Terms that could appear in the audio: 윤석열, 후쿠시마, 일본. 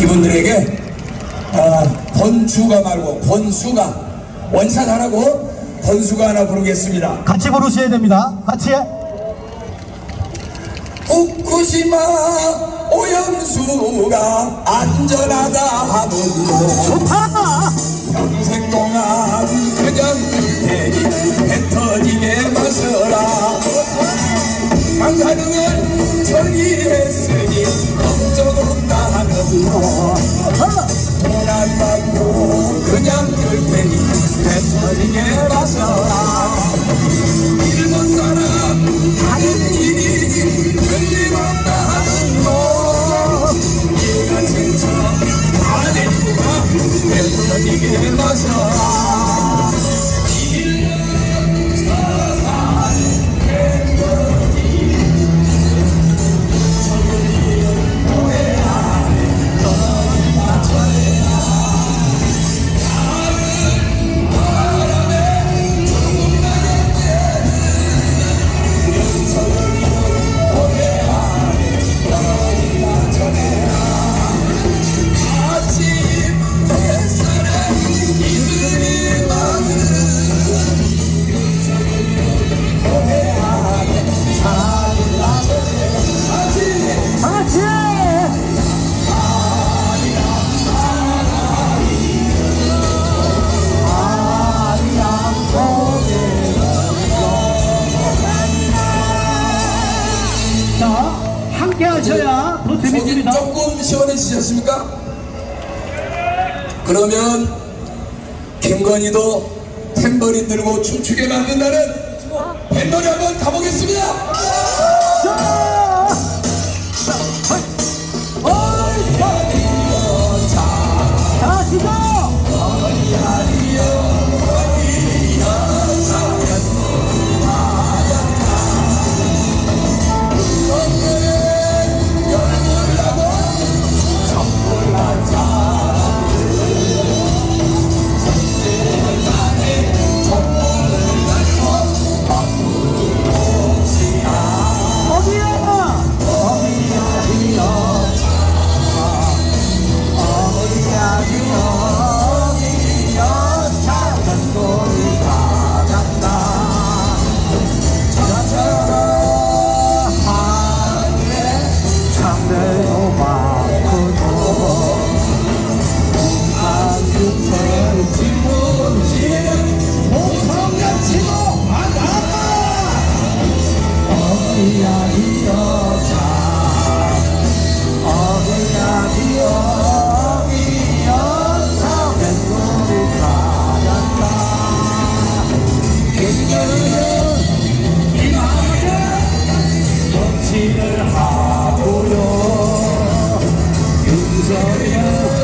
이분들에게 권주가 말고 권수가 원샷 하라고 권수가 하나 부르겠습니다. 같이 부르셔야 됩니다. 같이. 후쿠시마 오염수가 안전하다 하던데 좋다! 평생 동안 그냥 배 터지게 마셔라. 방사능을 처리했으니 걱정 없다 하던데 돈 안 받고 그냥 들 테니 배 터지게 마셔라. 일본 사람 다른 일이 틀림없다 하는 거 얘가 진짜 안 했구나 배 터지게 마셔라. 속이 조금 시원해지셨습니까? 그러면 김건희도 탬버린 들고 춤추게 만든다는 탬버리 한번 가보겠습니다. 하고요 윤석열